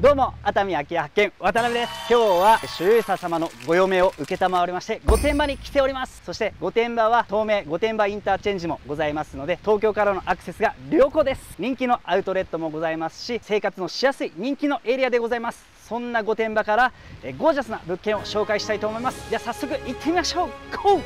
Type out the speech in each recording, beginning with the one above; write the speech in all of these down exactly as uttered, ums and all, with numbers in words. どうも熱海秋発見渡辺です。今日は周佐様のご嫁を承りまして御殿場に来ております。そして御殿場は東名御殿場インターチェンジもございますので、東京からのアクセスが良好です。人気のアウトレットもございますし、生活のしやすい人気のエリアでございます。そんな御殿場からゴージャスな物件を紹介したいと思います。じゃあ早速行ってみましょう。 ゴー！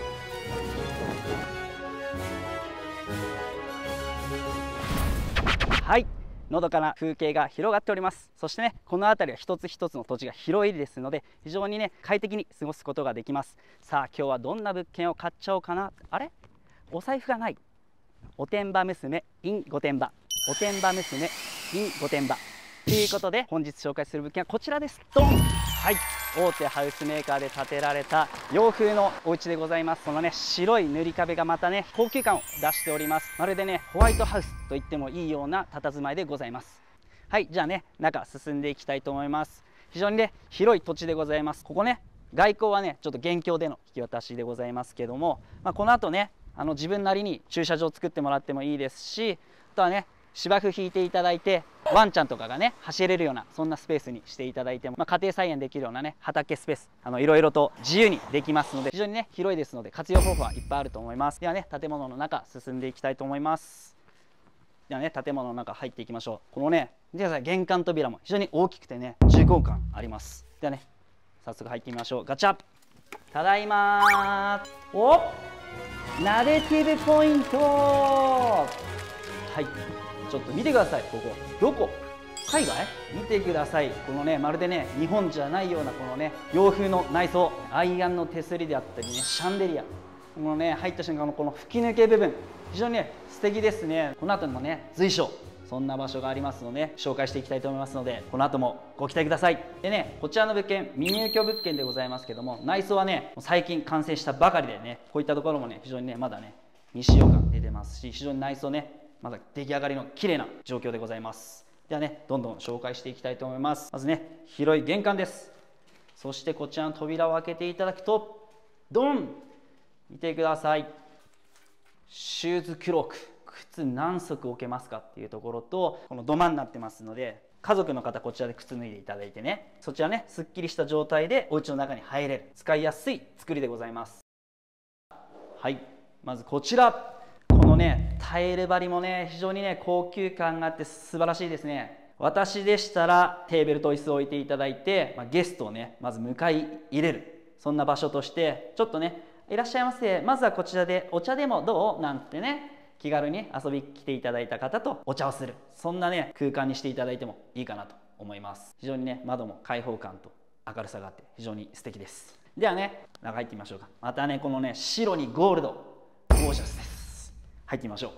はい、のどかな風景が広がっております。そしてね、この辺りは一つ一つの土地が広いですので、非常にね快適に過ごすことができます。さあ今日はどんな物件を買っちゃおうかな。あれ、お財布がない。おてんば娘 in 御殿場、おてんば娘 in 御殿場ということで、本日紹介する物件はこちらです。ドン。はい、大手ハウスメーカーで建てられた洋風のお家でございます。そのね白い塗り壁がまたね高級感を出しております。まるでねホワイトハウスと言ってもいいような佇まいでございます。はい、じゃあね中進んでいきたいと思います。非常にね広い土地でございます。ここね外交はねちょっと現況での引き渡しでございますけども、まあ、この後ねあの自分なりに駐車場を作ってもらってもいいですし、あとはね芝生引いていただいて、ワンちゃんとかがね走れるようなそんなスペースにしていただいても、まあ、家庭菜園できるようなね畑スペース、あのいろいろと自由にできますので、非常にね広いですので活用方法はいっぱいあると思います。ではね建物の中進んでいきたいと思います。ではね建物の中入っていきましょう。このね見てください、玄関扉も非常に大きくてね重厚感あります。ではね早速入ってみましょう。ガチャ、ただいまー。おっ、ナレティブポイント。はいちょっと見てください。ここどこ、海外見てください。このねまるでね日本じゃないようなこのね洋風の内装、アイアンの手すりであったりね、シャンデリア、このね入った瞬間のこの吹き抜け部分、非常にね素敵ですね。この後にもね随所そんな場所がありますので紹介していきたいと思いますので、この後もご期待ください。でねこちらの物件未入居物件でございますけども、内装はね最近完成したばかりでね、こういったところもね非常にねまだね未使用感出てますし、非常に内装ねまだ出来上がりの綺麗な状況でございます。ではねどんどん紹介していきたいと思います。まずね広い玄関です。そしてこちらの扉を開けていただくと、ドン、見てください。シューズクローク、靴何足置けますかっていうところと、この土間になってますので、家族の方こちらで靴脱いでいただいてね、そちらねすっきりした状態でお家の中に入れる、使いやすい作りでございます。はい、まずこちら、このねタイル張りもね非常にね高級感があって素晴らしいですね。私でしたらテーブルと椅子を置いていただいて、まあ、ゲストをねまず迎え入れる、そんな場所として、ちょっとねいらっしゃいませ、まずはこちらでお茶でもどうなんてね気軽に遊びに来ていただいた方とお茶をする、そんなね空間にしていただいてもいいかなと思います。非常にね窓も開放感と明るさがあって非常に素敵です。ではね中入ってみましょうか。またねこのね白にゴールド、ゴージャスです。入ってみましょう。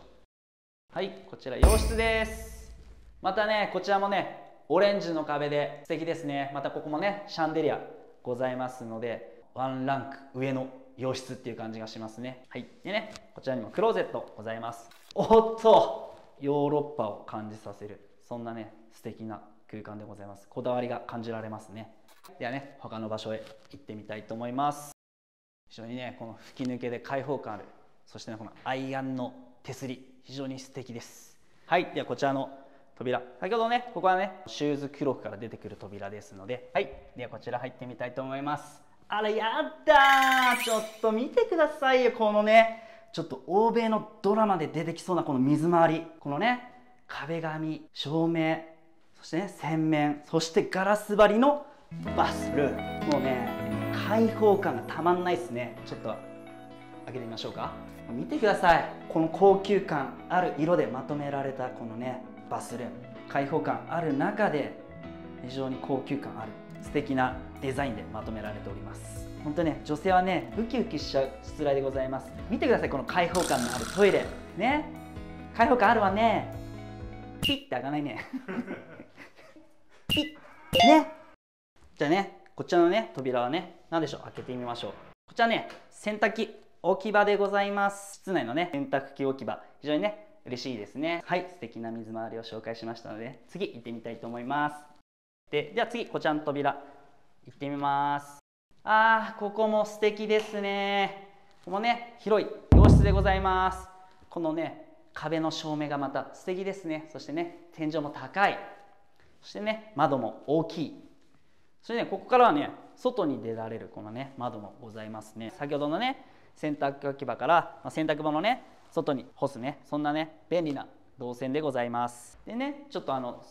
はい、こちら洋室です。またねこちらもねオレンジの壁で素敵ですね。またここもねシャンデリアございますので、ワンランク上の洋室っていう感じがしますね。はい、でねこちらにもクローゼットございます。おっと、ヨーロッパを感じさせる、そんなね素敵な空間でございます。こだわりが感じられますね。ではね他の場所へ行ってみたいと思います。非常にねこの吹き抜けで開放感ある、そして、ね、このアイアンの手すり非常に素敵です。はい、ではこちらの扉、先ほどねここはねシューズクロークから出てくる扉ですので、はい、ではこちら入ってみたいと思います。あらやだー、ちょっと見てくださいよ、このねちょっと欧米のドラマで出てきそうなこの水回り、このね壁紙、照明、そしてね洗面、そしてガラス張りのバスルーム、もうね開放感がたまんないですね。ちょっと開けてみましょうか。見てください、この高級感ある色でまとめられたこのねバスルーム、開放感ある中で非常に高級感ある素敵なデザインでまとめられております。本当ね女性はねウキウキしちゃうしつらいでございます。見てください、この開放感のあるトイレね、開放感あるわね。ピッて開かないねピッね。じゃあねこちらのね扉はね何でしょう、開けてみましょう。こちらね洗濯機置き場でございます。室内のね洗濯機置き場、非常にね嬉しいですね。はい、素敵な水回りを紹介しましたので、ね、次行ってみたいと思います。ででは次こちらの扉行ってみます。あー、ここも素敵ですね。ここもね広い洋室でございます。このね壁の照明がまた素敵ですね。そしてね天井も高い、そしてね、窓も大きい。そしてね、ここからはね、外に出られるこのね、窓もございますね。先ほどのね、洗濯置き場から、まあ、洗濯場のね、外に干すね、そんなね、便利な動線でございます。でね、ちょっとあの、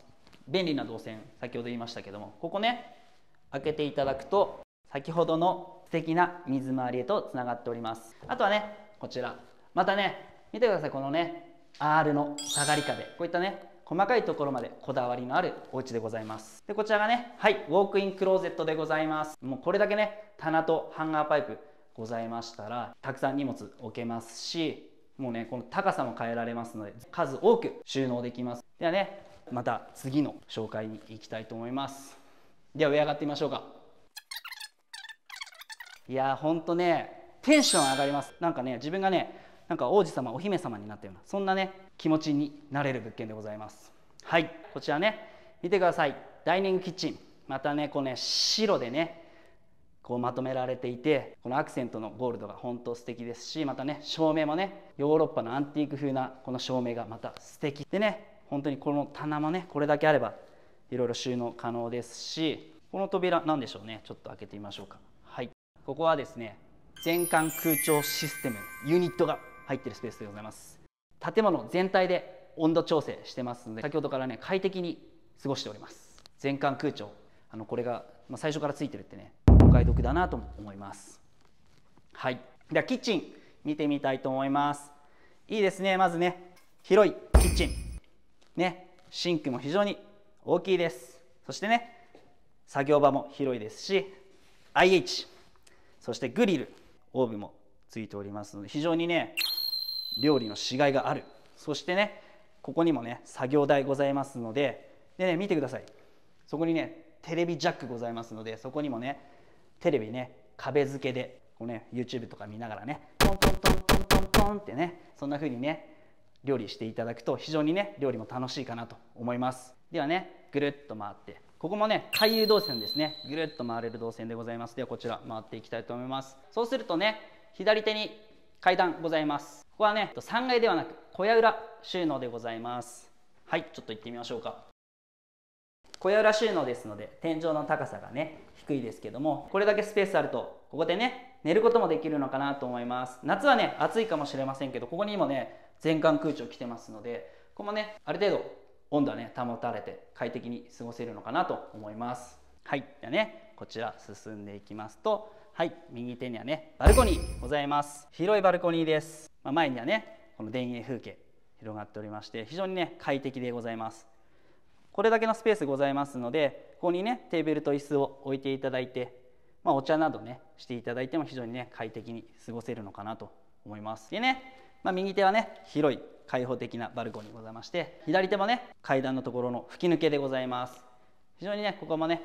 便利な動線、先ほど言いましたけども、ここね、開けていただくと、先ほどの素敵な水回りへとつながっております。あとはね、こちら。またね、見てください、このね、アール の下がり壁。こういったね、細かいところまでこだわりのあるお家でございます。でこちらがね、はい、ウォークインクローゼットでございます。もうこれだけね、棚とハンガーパイプございましたら、たくさん荷物置けますし、もうね、この高さも変えられますので、数多く収納できます。ではね、また次の紹介に行きたいと思います。では上上がってみましょうか。いやー、ほんとね、テンション上がります。なんかね、自分がね、なんか王子様、お姫様になったような、そんなね、気持ちになれる物件でございます。はい、こちらね、見てください。ダイニングキッチン、またね、こうね、白でね、こうまとめられていて、このアクセントのゴールドがほんと素敵ですし、またね、照明もね、ヨーロッパのアンティーク風なこの照明がまた素敵でね、本当にこの棚もね、これだけあればいろいろ収納可能ですし、この扉なんでしょうね、ちょっと開けてみましょうか。はい、ここはですね、全館空調システムユニットが入ってるスペースでございます。建物全体で温度調整してますので、先ほどからね、快適に過ごしております。全館空調、あのこれが、まあ、最初からついてるってね、お買い得だなと思います。はい、ではキッチン見てみたいと思います。いいですね、まずね、広いキッチンね、シンクも非常に大きいです。そしてね、作業場も広いですし、 アイエイチ、 そしてグリル、オーブもついておりますので、非常にね、料理のしがいがある。そしてね、ここにもね、作業台ございますので、でね、見てください。そこにね、テレビジャックございますので、そこにもね、テレビね、壁付けでこうね、 ユーチューブ とか見ながらね、トントントントントントンってね、そんな風にね、料理していただくと非常にね、料理も楽しいかなと思います。ではね、ぐるっと回って、ここもね、回遊動線ですね、ぐるっと回れる動線でございます。ではこちら回っていきたいと思います。そうするとね、左手に階段ございます。ここはね、さんがいではなく小屋裏収納でございます。はい、ちょっと行ってみましょうか。小屋裏収納ですので、天井の高さがね、低いですけども、これだけスペースあると、ここでね、寝ることもできるのかなと思います。夏はね、暑いかもしれませんけど、ここにもね、全館空調来てますので、ここもね、ある程度温度はね、保たれて快適に過ごせるのかなと思います。はい、じゃあね、こちら進んでいきますと、はい、右手にはね、バルコニーございます。広いバルコニーです。まあ、前にはね、この田園風景広がっておりまして、非常にね、快適でございます。これだけのスペースございますので、ここにね、テーブルと椅子を置いていただいて、まあ、お茶などね、していただいても非常にね、快適に過ごせるのかなと思います。でね、まあ、右手はね、広い開放的なバルコニーございまして、左手もね、階段のところの吹き抜けでございます。非常にね、ここもね、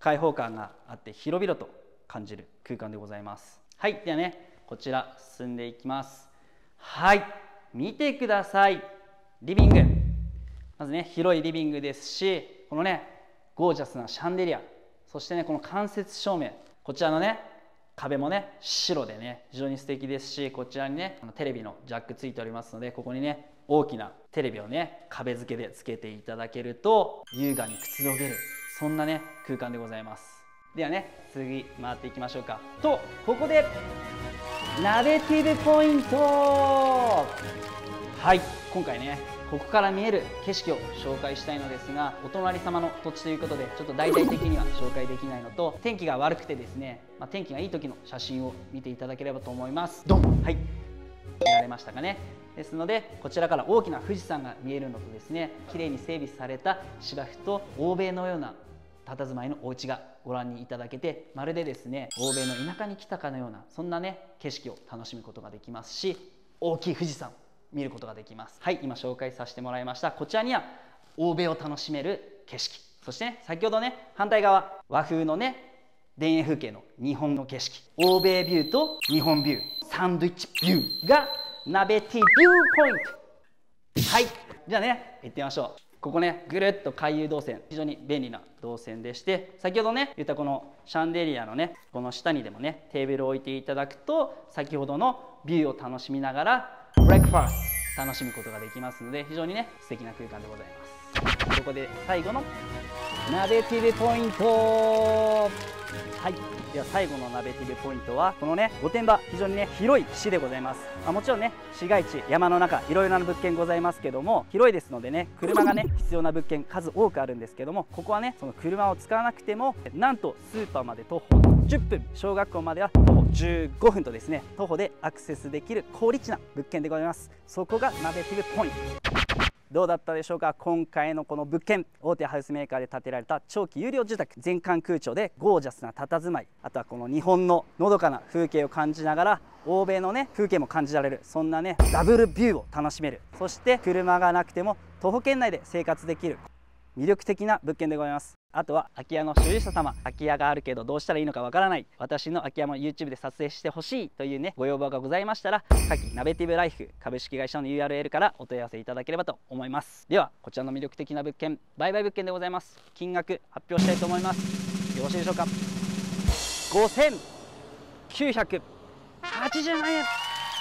開放感があって、広々と感じる空間でございます。はい、ではね、こちら進んでいきます。はい、見てください。リビング、まずね、広いリビングですし、このね、ゴージャスなシャンデリア、そしてね、この間接照明、こちらのね、壁もね、白でね、非常に素敵ですし、こちらにね、テレビのジャックついておりますので、ここにね、大きなテレビをね、壁付けでつけていただけると、優雅にくつろげる、そんなね、空間でございます。ではね、次回っていきましょうか。とここでナベティブポイント。はい、今回ね、ここから見える景色を紹介したいのですが、お隣様の土地ということで、ちょっと大々的には紹介できないのと、天気が悪くてですね、まあ、天気がいい時の写真を見ていただければと思います。ドン。はい、見られましたかね。ですので、こちらから大きな富士山が見えるのとですね、綺麗に整備された芝生と欧米のような佇まいのお家がご覧にいただけて、まるでですね、欧米の田舎に来たかのような、そんなね、景色を楽しむことができますし、大きい富士山見ることができます。はい、今紹介させてもらいました、こちらには欧米を楽しめる景色、そして、ね、先ほどね、反対側和風のね、田園風景の日本の景色、欧米ビューと日本ビュー、サンドイッチビューがナベティビューポイント。はい、じゃあね、行ってみましょう。ここね、ぐるっと回遊動線、非常に便利な動線でして、先ほどね言ったこのシャンデリアのね、この下にでもね、テーブルを置いていただくと、先ほどのビューを楽しみながらブレックファースト楽しむことができますので、非常にね、素敵な空間でございます。ここで最後の鍋ティビポイント。はい、では最後の鍋ティビポイントはこのね御殿場、非常にね広い市でございます。あ、もちろんね市街地、山の中、いろいろな物件ございますけども、広いですのでね車がね必要な物件数多くあるんですけども、ここはねその車を使わなくてもなんとスーパーまで徒歩じゅっぷん、小学校までは徒歩じゅうごふんとですね、徒歩でアクセスできる好立地な物件でございます。そこが鍋ティビポイント。どうだったでしょうか。今回のこの物件、大手ハウスメーカーで建てられた長期有料住宅、全館空調でゴージャスな佇まい、あとはこの日本ののどかな風景を感じながら欧米のね風景も感じられる、そんなねダブルビューを楽しめる、そして車がなくても徒歩圏内で生活できる魅力的な物件でございます。あとは空き家の所有者様、空き家があるけどどうしたらいいのかわからない、私の空き家も ユーチューブ で撮影してほしいというねご要望がございましたら、下記鍋ティビライフ株式会社の ユーアールエル からお問い合わせいただければと思います。ではこちらの魅力的な物件、売買物件でございます。金額発表したいと思います。よろしいでしょうか。ごせんきゅうひゃくはちじゅうまんえん。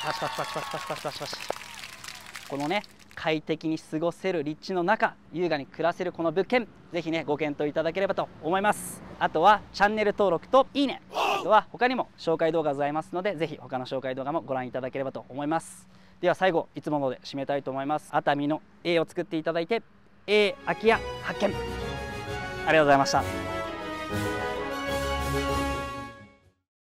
パシパシパシパシパシパシパシパシ。このね快適に過ごせる立地の中、優雅に暮らせるこの物件、ぜひねご検討いただければと思います。あとはチャンネル登録といいね、あとは他にも紹介動画ございますので、ぜひ他の紹介動画もご覧いただければと思います。では最後、いつもので締めたいと思います。熱海の エー を作っていただいて、 エー 空き家発見。ありがとうございました。